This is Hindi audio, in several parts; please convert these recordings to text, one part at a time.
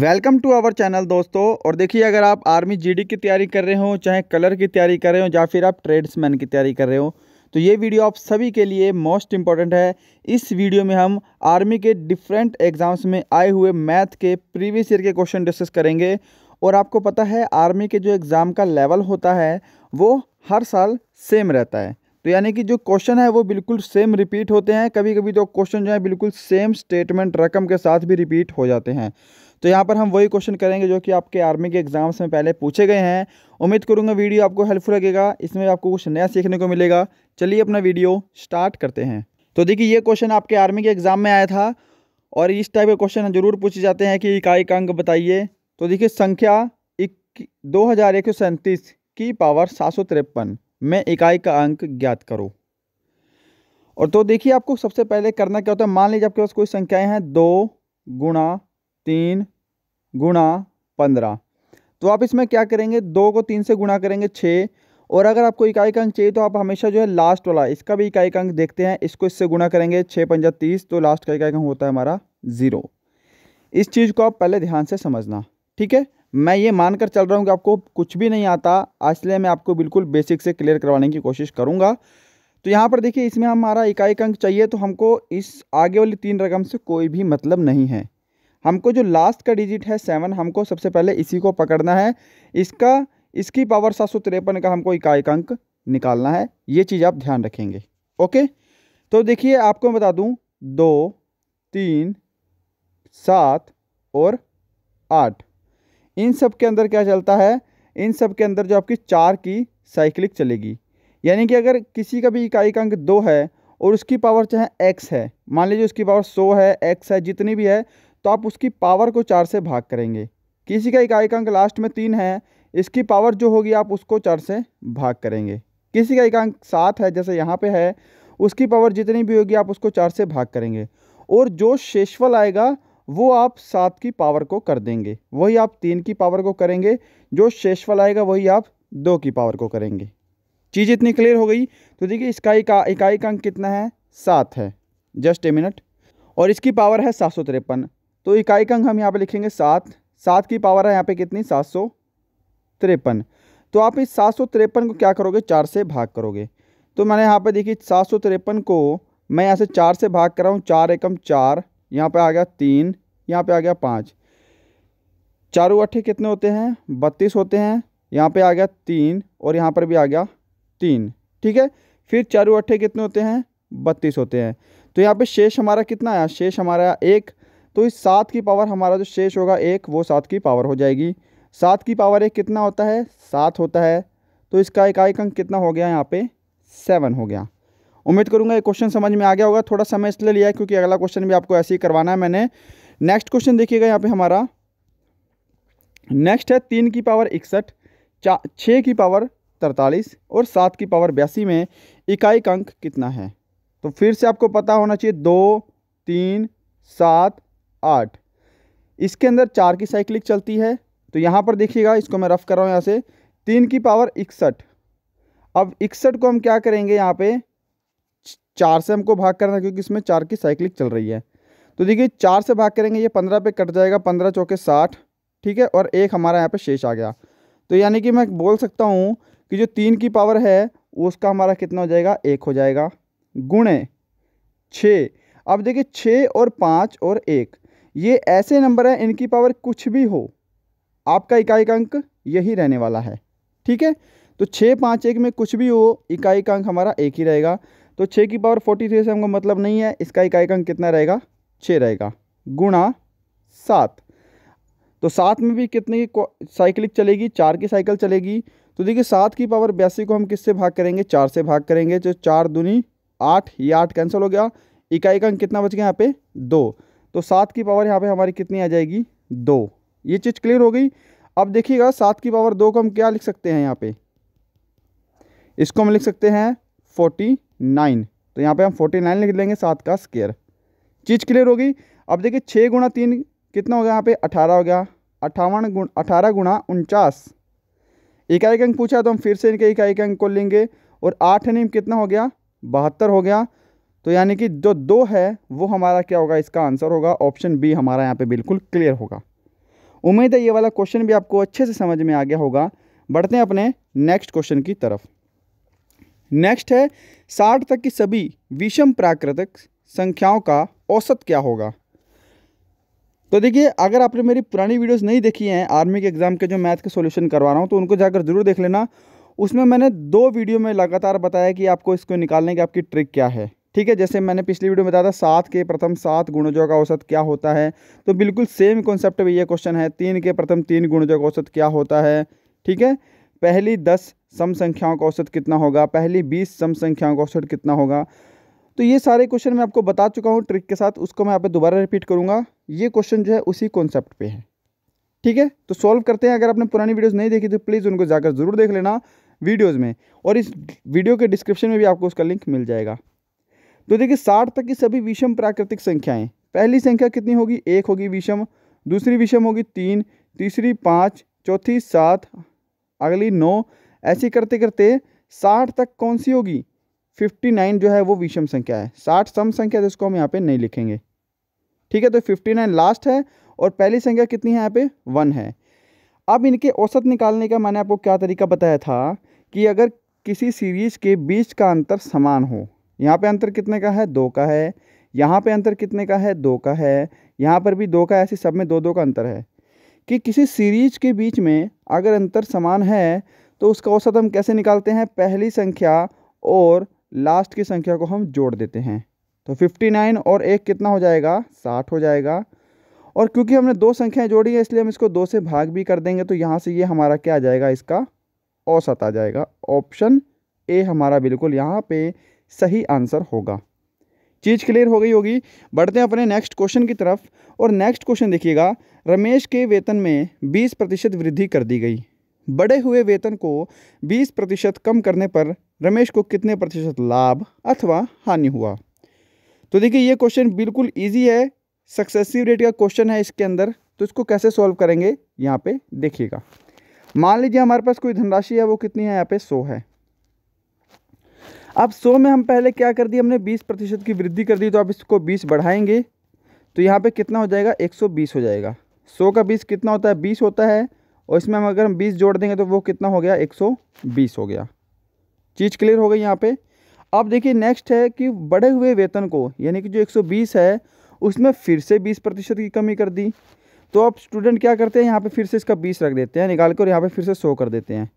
वेलकम टू आवर चैनल दोस्तों। और देखिए, अगर आप आर्मी जीडी की तैयारी कर रहे हो, चाहे कलर की तैयारी कर रहे हो, या फिर आप ट्रेड्समैन की तैयारी कर रहे हो, तो ये वीडियो आप सभी के लिए मोस्ट इम्पॉर्टेंट है। इस वीडियो में हम आर्मी के डिफरेंट एग्ज़ाम्स में आए हुए मैथ के प्रीवियस ईयर के क्वेश्चन डिस्कस करेंगे। और आपको पता है, आर्मी के जो एग्ज़ाम का लेवल होता है वो हर साल सेम रहता है, तो यानी कि जो क्वेश्चन है वो बिल्कुल सेम रिपीट होते हैं। कभी कभी तो क्वेश्चन जो है बिल्कुल सेम स्टेटमेंट रकम के साथ भी रिपीट हो जाते हैं। तो यहाँ पर हम वही क्वेश्चन करेंगे जो कि आपके आर्मी के एग्जाम्स में पहले पूछे गए हैं। उम्मीद करूँगा वीडियो आपको हेल्पफुल लगेगा, इसमें आपको कुछ नया सीखने को मिलेगा। चलिए अपना वीडियो स्टार्ट करते हैं। तो देखिए, ये क्वेश्चन आपके आर्मी के एग्ज़ाम में आया था और इस टाइप के क्वेश्चन ज़रूर पूछे जाते हैं कि इकाई का अंक बताइए। तो देखिए, संख्या 2137 की पावर 753 में इकाई का अंक ज्ञात करो। और तो देखिए, आपको सबसे पहले करना क्या होता है, मान लीजिए आपके पास कोई संख्याएँ हैं 2 गुणा 3 गुणा 15, तो आप इसमें क्या करेंगे, 2 को 3 से गुणा करेंगे 6। और अगर आपको इकाई का अंक चाहिए तो आप हमेशा जो है लास्ट वाला, इसका भी इकाई का अंक देखते हैं, इसको इससे गुणा करेंगे। 6 पंजा 30, तो लास्ट का इकाई का अंक होता है हमारा 0। इस चीज़ को आप पहले ध्यान से समझना, ठीक है। मैं ये मानकर चल रहा हूँ कि आपको कुछ भी नहीं आता, इसलिए मैं आपको बिल्कुल बेसिक से क्लियर करवाने की कोशिश करूँगा। तो यहाँ पर देखिए, इसमें हमारा इकाई का अंक चाहिए, तो हमको इस आगे वाली 3 रकम से कोई भी मतलब नहीं है। हमको जो लास्ट का डिजिट है 7, हमको सबसे पहले इसी को पकड़ना है। इसकी पावर 753 का हमको इकाई का अंक निकालना है। ये चीज़ आप ध्यान रखेंगे, ओके। तो देखिए, आपको मैं बता दूं 2, 3, 7 और 8, इन सब के अंदर क्या चलता है, इन सब के अंदर जो आपकी 4 की साइक्लिक चलेगी। यानी कि अगर किसी का भी इकाई का अंक 2 है और उसकी पावर चाहे x है, मान लीजिए उसकी पावर 100 है, x है, जितनी भी है, तो आप उसकी पावर को 4 से भाग करेंगे। किसी का इकाई का अंक लास्ट में 3 है, इसकी पावर जो होगी आप उसको 4 से भाग करेंगे। किसी का इकाई अंक 7 है, जैसे यहाँ पे है, उसकी पावर जितनी भी होगी आप उसको 4 से भाग करेंगे। और जो शेषफल आएगा वो आप 7 की पावर को कर देंगे, वही आप 3 की पावर को करेंगे, जो शेषफल आएगा वही आप 2 की पावर को करेंगे। चीज़ इतनी क्लियर हो गई। तो देखिए, इसका इकाई का अंक कितना है, 7 है, जस्ट ए मिनट, और इसकी पावर है 753। तो इकाई का अंक हम यहाँ पे लिखेंगे 7 की पावर है यहाँ पे कितनी, 753। तो आप इस 753 को क्या करोगे, 4 से भाग करोगे। तो मैंने यहाँ पे देखिए 753 को मैं यहाँ से 4 से भाग कर रहा हूँ। 4 एकम 4, यहाँ पे आ गया 3, यहाँ पे आ गया 5, 4 × 8 कितने होते हैं, 32 होते हैं। यहाँ पे आ गया 3 और यहाँ पर भी आ गया 3, ठीक है। फिर 4 × 8 कितने होते हैं, 32 होते हैं। तो यहाँ पर शेष हमारा कितना आया, शेष हमारा 1। तो इस 7 की पावर हमारा जो शेष होगा 1, वो 7 की पावर हो जाएगी। 7 की पावर 1 कितना होता है, 7 होता है। तो इसका इकाई अंक कितना हो गया, यहाँ पे 7 हो गया। उम्मीद करूँगा ये क्वेश्चन समझ में आ गया होगा। थोड़ा समय इसलिए लिया है क्योंकि अगला क्वेश्चन भी आपको ऐसे ही करवाना है मैंने। नेक्स्ट क्वेश्चन देखिएगा, यहाँ पर हमारा नेक्स्ट है 3 की पावर 61, 6 की पावर 43 और 7 की पावर 82 में इकाई अंक कितना है। तो फिर से आपको पता होना चाहिए 2, 3, 7, 8, इसके अंदर 4 की साइक्लिक चलती है। तो यहाँ पर देखिएगा, इसको मैं रफ कर रहा हूँ यहाँ से, 3 की पावर 61। अब 61 को हम क्या करेंगे, यहाँ पे 4 से हमको भाग करना है क्योंकि इसमें 4 की साइक्लिक चल रही है। तो देखिए 4 से भाग करेंगे, ये 15 पे कट जाएगा, 15 चौके 60, ठीक है। और 1 हमारा यहाँ पे शेष आ गया। तो यानी कि मैं बोल सकता हूँ कि जो 3 की पावर है उसका हमारा कितना हो जाएगा, 1 हो जाएगा, गुणे 6। अब देखिए 6 और 5 और 1, ये ऐसे नंबर हैं, इनकी पावर कुछ भी हो, आपका इकाई का अंक यही रहने वाला है, ठीक है। तो 6, 5, 1 में कुछ भी हो, इकाई का अंक हमारा 1 ही रहेगा। तो 6 की पावर 43 से हमको मतलब नहीं है, इसका इकाई का अंक कितना रहेगा, 6 रहेगा, गुणा 7। तो 7 में भी कितनी साइक्लिक चलेगी, 4 की साइकिल चलेगी। तो देखिए 7 की पावर 82 को हम किससे भाग करेंगे, 4 से भाग करेंगे। तो 4 दूनी 8, ये 8 कैंसिल हो गया, इकाई का अंक कितना बच गया यहाँ पे, 2। तो 7 की पावर यहाँ पे हमारी कितनी आ जाएगी, 2। ये चीज़ क्लियर हो गई। अब देखिएगा 7 की पावर 2 को हम क्या लिख सकते हैं, यहाँ पे इसको हम लिख सकते हैं 49। तो यहाँ पे हम 49 लिख लेंगे, 7 का स्क्वायर। चीज़ क्लियर हो गई। अब देखिए 6 गुणा 3 कितना हो गया, यहाँ पे 18 हो गया, 18 गुणा 49। इकाई का अंक पूछा तो हम फिर से इनके इकाई का अंक को लेंगे। और 8 कितना हो गया, 72 हो गया। तो यानी कि जो 2 है वो हमारा क्या होगा, इसका आंसर होगा ऑप्शन बी, हमारा यहाँ पे बिल्कुल क्लियर होगा। उम्मीद है ये वाला क्वेश्चन भी आपको अच्छे से समझ में आ गया होगा। बढ़ते हैं अपने नेक्स्ट क्वेश्चन की तरफ। नेक्स्ट है 60 तक की सभी विषम प्राकृतिक संख्याओं का औसत क्या होगा। तो देखिए, अगर आपने मेरी पुरानी वीडियोस नहीं देखी हैं आर्मी के एग्ज़ाम के जो मैथ के सॉल्यूशन करवा रहा हूं, तो उनको जाकर ज़रूर देख लेना। उसमें मैंने 2 वीडियो में लगातार बताया कि आपको इसको निकालने की आपकी ट्रिक क्या है। ठीक है, जैसे मैंने पिछली वीडियो में बताया था 7 के प्रथम 7 गुणजों का औसत क्या होता है, तो बिल्कुल सेम कॉन्सेप्ट में ये क्वेश्चन है। 3 के प्रथम 3 गुणजों का औसत क्या होता है। ठीक है, पहली 10 सम संख्याओं का औसत कितना होगा, पहली 20 सम संख्याओं का औसत कितना होगा। तो ये सारे क्वेश्चन मैं आपको बता चुका हूँ ट्रिक के साथ, उसको मैं यहाँ पे दोबारा रिपीट करूँगा। ये क्वेश्चन जो है उसी कॉन्सेप्ट पे है। ठीक है, तो सॉल्व करते हैं। अगर आपने पुरानी वीडियोस नहीं देखी तो प्लीज़ उनको जाकर ज़रूर देख लेना वीडियोस में, और इस वीडियो के डिस्क्रिप्शन में भी आपको उसका लिंक मिल जाएगा। तो देखिए, 60 तक की सभी विषम प्राकृतिक संख्याएँ, पहली संख्या कितनी होगी, 1 होगी विषम, दूसरी विषम होगी 3, तीसरी 5, चौथी 7, अगली 9, ऐसी करते करते 60 तक कौन सी होगी, 59 जो है वो विषम संख्या है। 60 सम संख्या है, जिसको हम यहाँ पे नहीं लिखेंगे। ठीक है, तो 59 लास्ट है और पहली संख्या कितनी है यहाँ पे 1 है। अब इनके औसत निकालने का मैंने आपको क्या तरीका बताया था कि अगर किसी सीरीज के बीच का अंतर समान हो, यहाँ पे अंतर कितने का है, 2 का है, यहाँ पे अंतर कितने का है, 2 का है, यहाँ पर भी 2 का, ऐसे सब में 2-2 का अंतर है, कि किसी सीरीज के बीच में अगर अंतर समान है तो उसका औसत हम कैसे निकालते हैं, पहली संख्या और लास्ट की संख्या को हम जोड़ देते हैं। तो 59 और 1 कितना हो जाएगा, 60 हो जाएगा। और क्योंकि हमने 2 संख्याएं जोड़ी हैं इसलिए हम इसको 2 से भाग भी कर देंगे, तो यहाँ से ये हमारा क्या आ जाएगा, इसका औसत आ जाएगा। ऑप्शन ए हमारा बिल्कुल यहाँ पे सही आंसर होगा। चीज़ क्लियर हो गई होगी। बढ़ते हैं अपने नेक्स्ट क्वेश्चन की तरफ। और नेक्स्ट क्वेश्चन देखिएगा, रमेश के वेतन में 20% वृद्धि कर दी गई, बढ़े हुए वेतन को 20% कम करने पर रमेश को कितने प्रतिशत लाभ अथवा हानि हुआ। तो देखिए, ये क्वेश्चन बिल्कुल इजी है, सक्सेसिव रेट का क्वेश्चन है इसके अंदर। तो इसको कैसे सॉल्व करेंगे यहाँ पे देखिएगा। मान लीजिए हमारे पास कोई धनराशि है, वो कितनी है यहाँ पे 100 है। अब 100 में हम पहले क्या कर दी, हमने 20% की वृद्धि कर दी, तो आप इसको 20 बढ़ाएंगे तो यहाँ पे कितना हो जाएगा, 120 हो जाएगा। 100 का 20 कितना होता है, 20 होता है, और इसमें हम अगर 20 जोड़ देंगे तो वो कितना हो गया, 120 हो गया। चीज़ क्लियर हो गई यहाँ पे। अब देखिए नेक्स्ट है कि बढ़े हुए वेतन को, यानी कि जो 120 है उसमें फिर से 20% की कमी कर दी, तो अब स्टूडेंट क्या करते हैं, यहाँ पे फिर से इसका 20 रख देते हैं निकाल कर, यहाँ पे फिर से 100 कर देते हैं।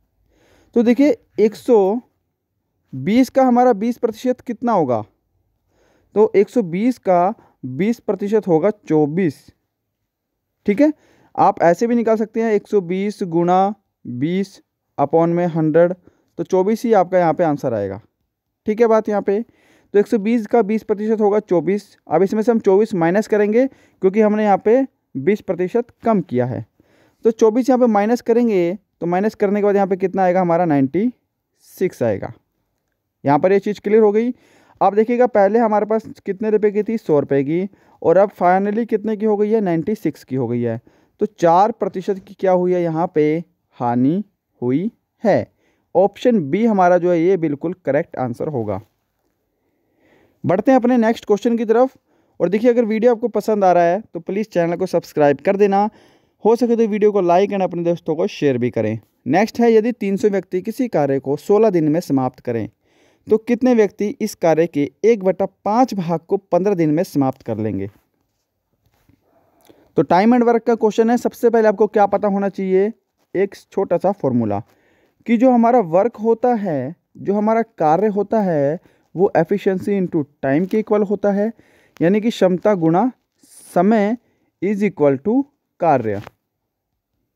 तो देखिए 120 का हमारा 20% कितना होगा, तो 120 का 20% होगा 24। ठीक है, आप ऐसे भी निकाल सकते हैं, 120 गुणा 20 अपॉन में 100, तो 24 ही आपका यहाँ पे आंसर आएगा। ठीक है बात यहाँ पे, तो 120 का 20% होगा 24। अब इसमें से हम 24 माइनस करेंगे क्योंकि हमने यहाँ पे 20% कम किया है, तो 24 यहाँ पे माइनस करेंगे, तो माइनस करने के बाद यहाँ पे कितना आएगा हमारा, 96 आएगा। यहाँ पर ये चीज़ क्लियर हो गई। अब देखिएगा, पहले हमारे पास कितने रुपये की थी, 100 रुपये की, और अब फाइनली कितने की हो गई है, 96 की हो गई है। तो 4% की क्या हुई है यहाँ पे, हानि हुई है। ऑप्शन बी हमारा जो है ये बिल्कुल करेक्ट आंसर होगा। बढ़ते हैं अपने नेक्स्ट क्वेश्चन की तरफ। और देखिए, अगर वीडियो आपको पसंद आ रहा है तो प्लीज़ चैनल को सब्सक्राइब कर देना, हो सके तो वीडियो को लाइक एंड अपने दोस्तों को शेयर भी करें। नेक्स्ट है, यदि 300 व्यक्ति किसी कार्य को 16 दिन में समाप्त करें तो कितने व्यक्ति इस कार्य के 1/5 भाग को 15 दिन में समाप्त कर लेंगे। तो टाइम एंड वर्क का क्वेश्चन है। सबसे पहले आपको क्या पता होना चाहिए, एक छोटा सा फॉर्मूला, कि जो हमारा वर्क होता है, जो हमारा कार्य होता है, वो एफिशिएंसी इनटू टाइम के इक्वल होता है, यानी कि क्षमता गुणा समय इज इक्वल टू कार्य।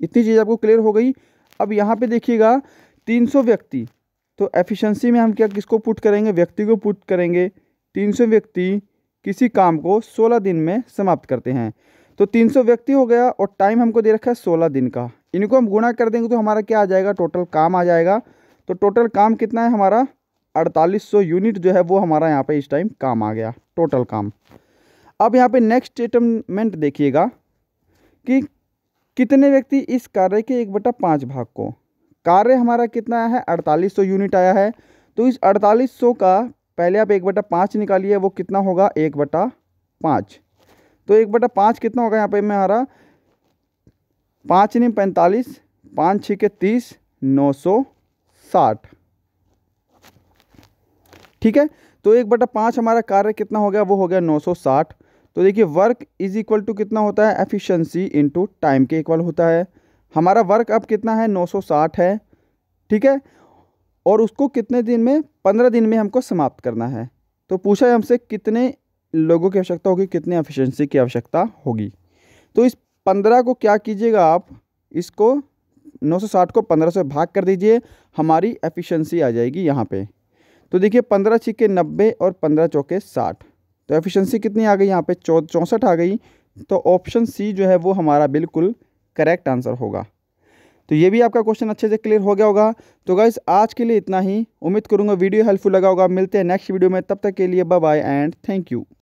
इतनी चीज़ आपको क्लियर हो गई। अब यहाँ पे देखिएगा, 300 व्यक्ति, तो एफिशिएंसी में हम क्या किसको पुट करेंगे, व्यक्ति को पुट करेंगे। 300 व्यक्ति किसी काम को 16 दिन में समाप्त करते हैं, तो 300 व्यक्ति हो गया, और टाइम हमको दे रखा है 16 दिन का। इनको हम गुणा कर देंगे तो हमारा क्या आ जाएगा, टोटल काम आ जाएगा। तो टोटल काम कितना है हमारा, 4800 यूनिट जो है वो हमारा यहाँ पे इस टाइम काम आ गया, टोटल काम। अब यहाँ पे नेक्स्ट स्टेटमेंट देखिएगा कि कितने व्यक्ति इस कार्य के 1/5 भाग को, कार्य हमारा कितना आया है, 4800 यूनिट आया है। तो इस 4800 का पहले आप 1/5 निकालिए, वो कितना होगा, 1/5। तो 1/5 कितना होगा यहाँ पे, मैं आ रहा पाँच ने 45, 5 6 के 30, 960। ठीक है, तो 1/5 हमारा कार्य कितना हो गया, वो हो गया 960। तो देखिए वर्क इज इक्वल टू कितना होता है, एफिशिएंसी इनटू टाइम के इक्वल होता है। हमारा वर्क अब कितना है, 960 है। ठीक है, और उसको कितने दिन में, 15 दिन में हमको समाप्त करना है। तो पूछा है हमसे कितने लोगों की आवश्यकता होगी, कितने एफिशिएंसी की आवश्यकता होगी। तो इस 15 को क्या कीजिएगा आप, इसको 960 को 15 से भाग कर दीजिए, हमारी एफिशिएंसी आ जाएगी यहाँ पे। तो देखिए 15 6 के 90 और 15 4 के 60, तो एफिशिएंसी कितनी आ गई यहाँ पे, 64 आ गई। तो ऑप्शन सी जो है वो हमारा बिल्कुल करेक्ट आंसर होगा। तो ये भी आपका क्वेश्चन अच्छे से क्लियर हो गया होगा। तो गाइस आज के लिए इतना ही, उम्मीद करूँगा वीडियो हेल्पफुल लगा होगा। मिलते हैं नेक्स्ट वीडियो में, तब तक के लिए bye bye and thank you.